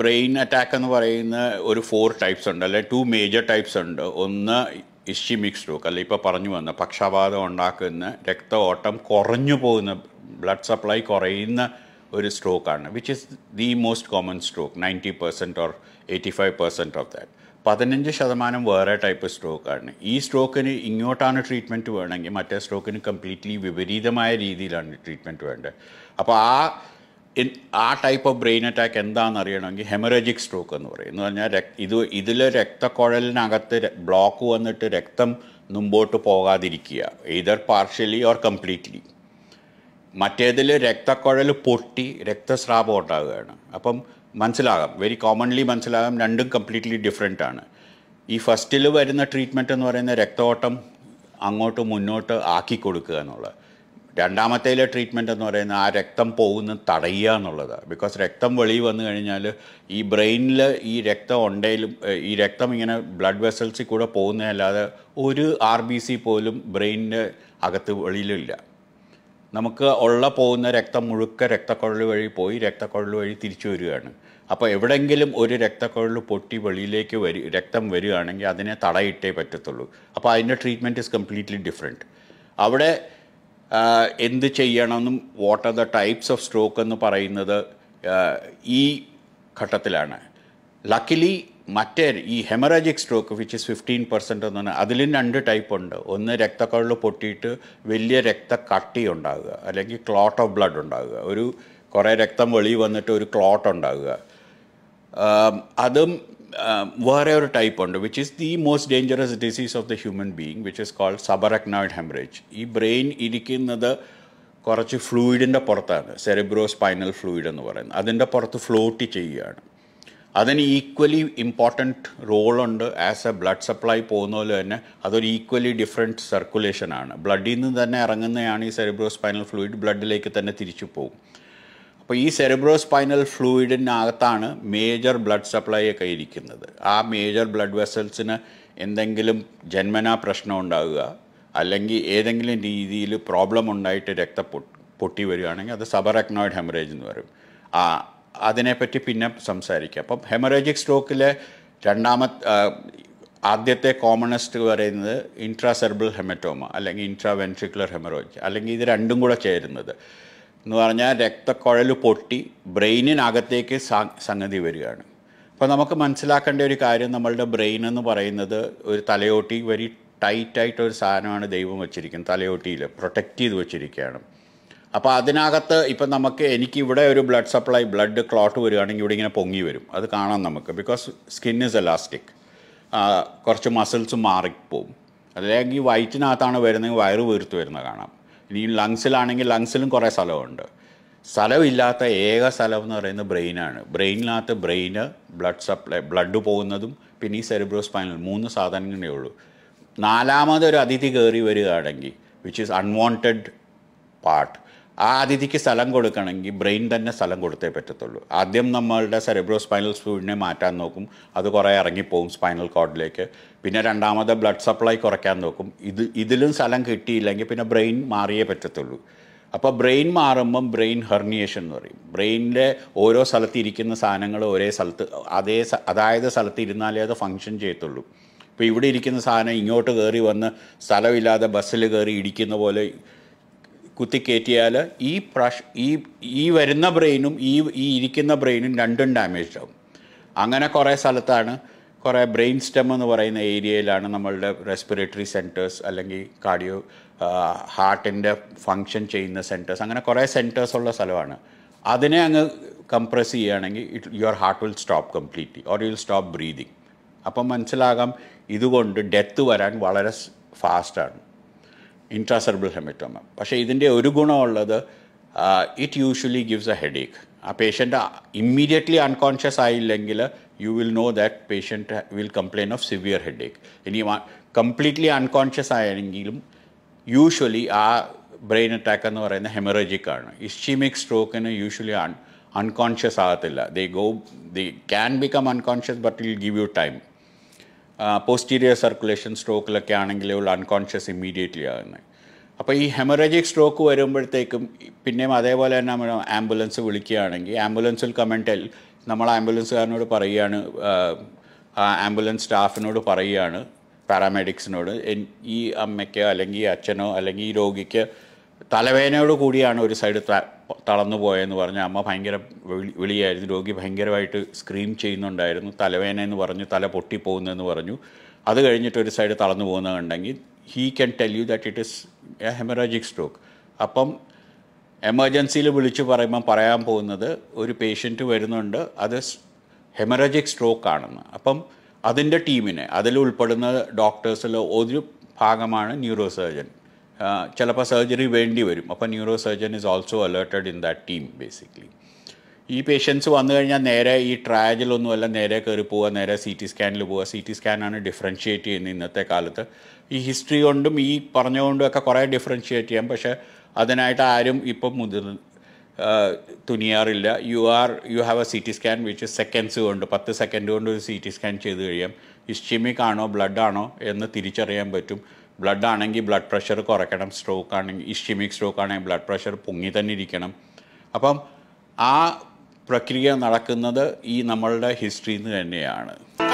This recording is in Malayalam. brain attack ennu parayna oru four types undu alle two major types undu onna ischemic stroke alle ipo paranju vanna pakshavaadam undakkunna rakta ootam koranju povuna blood supply korayna oru stroke aanu which is the most common stroke 90% or 85% of that 15% വേറെ ടൈപ്പ് സ്ട്രോക്കാണ് ഈ സ്ട്രോക്കിന് ഇങ്ങോട്ടാണ് ട്രീറ്റ്മെൻറ്റ് വേണമെങ്കിൽ മറ്റേ സ്ട്രോക്കിന് കംപ്ലീറ്റ്ലി വിപരീതമായ രീതിയിലാണ് ട്രീറ്റ്മെൻറ്റ് വേണ്ടത് അപ്പോൾ ആ ടൈപ്പ് ഓഫ് ബ്രെയിൻ അറ്റാക്ക് എന്താണെന്ന് അറിയണമെങ്കിൽ ഹെമറജിക് സ്ട്രോക്ക് എന്ന് പറയും എന്ന് പറഞ്ഞാൽ ഇതിൽ രക്തക്കുഴലിനകത്ത് ബ്ലോക്ക് വന്നിട്ട് രക്തം മുമ്പോട്ട് പോകാതിരിക്കുക either partially or completely മറ്റേതിൽ രക്തക്കുഴൽ പൊട്ടി രക്തസ്രാവം ഉണ്ടാവുകയാണ് അപ്പം മനസ്സിലാകാം വെരി കോമൺലി മനസ്സിലാകാം രണ്ടും കംപ്ലീറ്റ്ലി ഡിഫറെൻ്റ് ആണ് ഈ ഫസ്റ്റിൽ വരുന്ന ട്രീറ്റ്മെൻറ്റ് എന്ന് പറയുന്ന രക്തഓട്ടം അങ്ങോട്ട് മുന്നോട്ട് ആക്കി കൊടുക്കുക എന്നുള്ളത് രണ്ടാമത്തേലെ ട്രീറ്റ്മെൻറ്റ് എന്ന് പറയുന്നത് ആ രക്തം പോകുന്നത് തടയുക എന്നുള്ളതാണ് ബിക്കോസ് രക്തം വെളിയിൽ വന്നു കഴിഞ്ഞാൽ ഈ ബ്രെയിനിൽ ഈ രക്തം ഉണ്ടെങ്കിലും ഈ രക്തം ഇങ്ങനെ ബ്ലഡ് വെസൽസിൽ കൂടെ പോകുന്നതല്ലാതെ ഒരു RBC പോലും ബ്രെയിനിൻ്റെ അകത്ത് വെളിയിലില്ല നമുക്ക് ഉള്ള പോകുന്ന രക്തം മുഴുക്ക രക്തക്കുഴൽ വഴി പോയി രക്തക്കുഴൽ വഴി തിരിച്ചു വരികയാണ് അപ്പോൾ എവിടെയെങ്കിലും ഒരു രക്തക്കുഴൽ പൊട്ടി വെളിയിലേക്ക് രക്തം വരികയാണെങ്കിൽ അതിനെ തടയിട്ടേ പറ്റത്തുള്ളൂ അപ്പോൾ അതിൻ്റെ ട്രീറ്റ്മെൻറ്റ് ഇസ് കംപ്ലീറ്റ്ലി ഡിഫറെൻറ്റ് അവിടെ എന്ത് ചെയ്യണമെന്നും what are the types of stroke എന്ന് പറയുന്നത് ഈ ഘട്ടത്തിലാണ് ലക്കിലി മറ്റേ ഈ ഹെമറാജിക് സ്ട്രോക്ക് വിച്ച് ഇസ് 15% എന്ന് പറഞ്ഞാൽ അതിലും രണ്ട് ടൈപ്പ് ഉണ്ട് ഒന്ന് രക്തക്കുഴൽ പൊട്ടിയിട്ട് വലിയ രക്തക്കട്ടി ഉണ്ടാവുക അല്ലെങ്കിൽ ക്ലോട്ട് ഓഫ് ബ്ലഡ് ഉണ്ടാവുക ഒരു കുറേ രക്തം വെളി വന്നിട്ട് ഒരു ക്ലോട്ട് ഉണ്ടാവുക അതും വേറെ ഒരു ടൈപ്പ് ഉണ്ട് which is the most dangerous disease of the human being which is called subarachnoid haemorrhage ഈ ബ്രെയിൻ ഇരിക്കുന്നത് കുറച്ച് ഫ്ലൂയിഡിൻ്റെ പുറത്താണ് സെറിബ്രോസ്പൈനൽ ഫ്ലൂയിഡ് എന്ന് പറയുന്നത് അതിൻ്റെ പുറത്ത് ഫ്ലോട്ട് ചെയ്യുകയാണ് അതിന് ഈക്വലി ഇമ്പോർട്ടൻറ്റ് റോളുണ്ട് ആസ് എ ബ്ലഡ് സപ്ലൈ പോകുന്ന പോലെ തന്നെ അതൊരു ഈക്വലി ഡിഫറെൻറ്റ് സർക്കുലേഷനാണ് ബ്ലഡിൽ നിന്ന് തന്നെ ഇറങ്ങുന്നതാണ് ഈ സെറിബ്രോസ്പൈനൽ ഫ്ലൂയിഡ് ബ്ലഡിലേക്ക് തന്നെ തിരിച്ചു പോകും അപ്പോൾ ഈ സെറിബ്രോസ്പൈനൽ ഫ്ലൂയിഡിനകത്താണ് മേജർ ബ്ലഡ് സപ്ലൈ ഒക്കെ ഇരിക്കുന്നത് ആ മേജർ ബ്ലഡ് വെസൽസിന് എന്തെങ്കിലും ജന്മനാ പ്രശ്നം ഉണ്ടാവുക അല്ലെങ്കിൽ ഏതെങ്കിലും രീതിയിൽ പ്രോബ്ലം ഉണ്ടായിട്ട് രക്തം പൊട്ടി വരികയാണെങ്കിൽ അത് സബറക്നോയിഡ് ഹെമറേജ് എന്ന് പറയും ആ അതിനെപ്പറ്റി പിന്നെ സംസാരിക്കാം അപ്പം ഹെമറേജിക് സ്ട്രോക്കിലെ ആദ്യത്തെ കോമണസ്റ്റ് പറയുന്നത് ഇൻട്രാസെർബ്രൽ ഹെമറ്റോമ അല്ലെങ്കിൽ ഇൻട്രാവെൻട്രിക്കുലർ ഹെമറേജ് അല്ലെങ്കിൽ ഇത് രണ്ടും കൂടെ ചേരുന്നത് എന്ന് പറഞ്ഞാൽ രക്തക്കുഴൽ പൊട്ടി ബ്രെയിനിനകത്തേക്ക് സംഗതി വരികയാണ് അപ്പോൾ നമുക്ക് മനസ്സിലാക്കേണ്ട ഒരു കാര്യം നമ്മളുടെ ബ്രെയിൻ എന്ന് പറയുന്നത് ഒരു തലയോട്ടി വെരി ടൈറ്റായിട്ടൊരു സാധനമാണ് ദൈവം വച്ചിരിക്കുന്നത് തലയോട്ടിയിൽ പ്രൊട്ടക്റ്റ് ചെയ്ത് വച്ചിരിക്കുകയാണ് അപ്പോൾ അതിനകത്ത് ഇപ്പം എനിക്കിവിടെ ഒരു ബ്ലഡ് സപ്ലൈ ബ്ലഡ് ക്ലോട്ട് വരികയാണെങ്കിൽ ഇവിടെ ഇങ്ങനെ പൊങ്ങി വരും അത് കാണാം നമുക്ക് ബിക്കോസ് സ്കിൻ ഇസ് എലാസ്റ്റിക് കുറച്ച് മസിൽസ് മാറിപ്പോവും അല്ലെങ്കിൽ വയറ്റിനകത്താണ് വരുന്നതെങ്കിൽ വയറ് വീർത്ത് വരുന്നത് കാണാം ഇനി ലങ്സിലാണെങ്കിൽ ലങ്സിലും കുറേ സ്ഥലമുണ്ട് സ്ഥലമില്ലാത്ത ഏക സ്ഥലം എന്ന് പറയുന്നത് ബ്രെയിനാണ് ബ്രെയിനിനകത്ത് ബ്രെയിന് ബ്ലഡ് സപ്ലൈ ബ്ലഡ് പോകുന്നതും പിന്നെ ഈ സെറിബ്രോസ്പൈനൽ മൂന്ന് സാധനങ്ങളേ ഉള്ളൂ നാലാമതൊരു അതിഥി കയറി വരികയാണെങ്കിൽ വിച്ച് ഈസ് അൺവാണ്ടഡ് പാർട്ട് ആ അതിഥിക്ക് സ്ഥലം കൊടുക്കണമെങ്കിൽ ബ്രെയിൻ തന്നെ സ്ഥലം കൊടുത്തേ പറ്റത്തുള്ളൂ ആദ്യം നമ്മളുടെ സെറിബ്രോസ്പൈനൽ ഫ്ലൂയിഡിനെ മാറ്റാൻ നോക്കും അത് കുറേ ഇറങ്ങിപ്പോവും സ്പൈനൽ കോർഡിലേക്ക് പിന്നെ രണ്ടാമത് ബ്ലഡ് സപ്ലൈ കുറയ്ക്കാൻ നോക്കും ഇതിലും സ്ഥലം കിട്ടിയില്ലെങ്കിൽ പിന്നെ ബ്രെയിൻ മാറിയേ പറ്റത്തുള്ളൂ അപ്പോൾ ബ്രെയിൻ മാറുമ്പം ബ്രെയിൻ ഹെർണിയേഷൻ എന്ന് പറയും ബ്രെയിനിൻ്റെ ഓരോ സ്ഥലത്ത് ഇരിക്കുന്ന സാധനങ്ങൾ ഒരേ സ്ഥലത്ത് അതായത് സ്ഥലത്ത് ഇരുന്നാലേ അത് ഫങ്ഷൻ ചെയ്യത്തുള്ളൂ ഇപ്പോൾ ഇവിടെ ഇരിക്കുന്ന സാധനം ഇങ്ങോട്ട് കയറി വന്ന് സ്ഥലമില്ലാതെ ബസ്സിൽ കയറി ഇടിക്കുന്ന പോലെ കുത്തിക്കയറ്റിയാൽ ഈ വരുന്ന ബ്രെയിനും ഈ ഇരിക്കുന്ന ബ്രെയിനും രണ്ടും ഡാമേജ് ആവും അങ്ങനെ കുറേ സ്ഥലത്താണ് കുറേ ബ്രെയിൻ സ്റ്റെം എന്ന് പറയുന്ന ഏരിയയിലാണ് നമ്മളുടെ റെസ്പിറേറ്ററി സെൻറ്റേഴ്സ് അല്ലെങ്കിൽ കാർഡിയോ ഹാർട്ടിൻ്റെ ഫങ്ഷൻ ചെയ്യുന്ന സെൻറ്റേഴ്സ് അങ്ങനെ കുറേ സെൻറ്റേഴ്സ് ഉള്ള സ്ഥലമാണ് അതിനെ അങ്ങ് കംപ്രസ് ചെയ്യുകയാണെങ്കിൽ your heart will stop completely or you will stop breathing അപ്പം മനസ്സിലാകാം ഇതുകൊണ്ട് ഡെത്ത് വരാൻ വളരെ ഫാസ്റ്റാണ് ഇൻട്രാസെർബ്രൽ ഹെമറ്റോമ പക്ഷേ ഇതിൻ്റെ ഒരു ഗുണമുള്ളത് it usually gives a headache ആ പേഷ്യൻ്റ് ഇമ്മീഡിയറ്റ്ലി അൺകോൺഷ്യസ് ആയില്ലെങ്കിൽ you will know that patient will complain of severe headache ഇനി കംപ്ലീറ്റ്ലി അൺകോൺഷ്യസ് ആയെങ്കിലും യൂഷ്വലി ആ ബ്രെയിൻ അറ്റാക്ക് എന്ന് പറയുന്ന ഹെമറജിക് ആണ് ഇസ്ചീമിക് സ്ട്രോക്കിന് യൂഷ്വലി അൺകോൺഷ്യസ് ആകത്തില്ല they can become unconscious but will give you time posterior circulation സ്ട്രോക്കിലൊക്കെ ആണെങ്കിലേ ഉള്ള അൺകോൺഷ്യസ് ഇമ്മീഡിയറ്റ്ലി ആകുന്നത് അപ്പോൾ ഈ ഹെമറജിക് സ്ട്രോക്ക് വരുമ്പോഴത്തേക്കും പിന്നെയും അതേപോലെ തന്നെ നമ്മൾ ആംബുലൻസ് വിളിക്കുകയാണെങ്കിൽ ആംബുലൻസിൽ കമൻറ്റ് നമ്മൾ ആംബുലൻസുകാരനോട് പറയുകയാണ്, ആംബുലൻസ് സ്റ്റാഫിനോട് പറയുകയാണ്, പാരാമെഡിക്സിനോട്, ഈ അമ്മയ്ക്ക് അല്ലെങ്കിൽ അച്ഛനോ അല്ലെങ്കിൽ ഈ രോഗിക്ക് തലവേദനയോട് കൂടിയാണ് ഒരു സൈഡ് തളർന്നു പോയെന്ന് പറഞ്ഞാൽ അമ്മ ഭയങ്കര വിളിയായിരുന്നു, രോഗി ഭയങ്കരമായിട്ട് സ്ക്രീം ചെയ്യുന്നുണ്ടായിരുന്നു, തലവേദന എന്ന് പറഞ്ഞു, തല പൊട്ടിപ്പോകുന്നതെന്ന് പറഞ്ഞു. അത് കഴിഞ്ഞിട്ട് ഒരു സൈഡ് തളർന്നു പോകുന്നതുണ്ടെങ്കിൽ he can tell you that it is a haemorrhagic stroke. അപ്പം എമർജൻസിയിൽ വിളിച്ച് പറയുമ്പം പറയാൻ പോകുന്നത് ഒരു പേഷ്യൻറ്റ് വരുന്നുണ്ട്, അത് ഹെമറാജിക് സ്ട്രോക്ക് ആണെന്ന്. അപ്പം അതിൻ്റെ ടീമിനെ, അതിൽ ഉൾപ്പെടുന്ന ഡോക്ടേഴ്സിൽ ഒരു ഭാഗമാണ് ന്യൂറോ സർജൻ. ചിലപ്പോൾ സർജറി വേണ്ടി വരും, അപ്പോൾ neuro surgeon is also alerted in that team. Basically ഈ പേഷ്യൻസ് വന്നു കഴിഞ്ഞാൽ നേരെ ഈ ട്രയലിലൊന്നുമല്ല നേരെ കയറി പോവുക, നേരെ സി ടി സ്കാനിൽ പോവുക. സി ടി സ്കാനാണ് ഡിഫറൻഷ്യേറ്റ് ചെയ്യുന്നത് ഇന്നത്തെ കാലത്ത്. ഈ ഹിസ്റ്ററി കൊണ്ടും ഈ പറഞ്ഞുകൊണ്ടുമൊക്കെ കുറേ ഡിഫറൻഷ്യേറ്റ് ചെയ്യാം, പക്ഷേ അതിനായിട്ട് ആരും ഇപ്പം തുനിയാറില്ല. You have a C T scan which seconds കൊണ്ട്, 10 സെക്കൻഡ് കൊണ്ട് ഒരു സി ടി സ്കാൻ ചെയ്ത് കഴിയാം. ഇസ്ചീമിക് ആണോ ബ്ലഡ് ആണോ എന്ന് തിരിച്ചറിയാൻ പറ്റും. ബ്ലഡ് ആണെങ്കിൽ ബ്ലഡ് പ്രഷർ കുറയ്ക്കണം, സ്ട്രോക്ക് ആണെങ്കിൽ ഇസ്ചീമിക് സ്ട്രോക്ക് ആണെങ്കിൽ ബ്ലഡ് പ്രഷർ പൊങ്ങി തന്നെ ഇരിക്കണം. അപ്പം ആ പ്രക്രിയ നടക്കുന്നത് ഈ നമ്മളുടെ ഹിസ്റ്ററിയിൽ നിന്ന് തന്നെയാണ്.